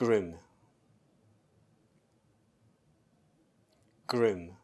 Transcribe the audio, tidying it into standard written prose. groom, groom.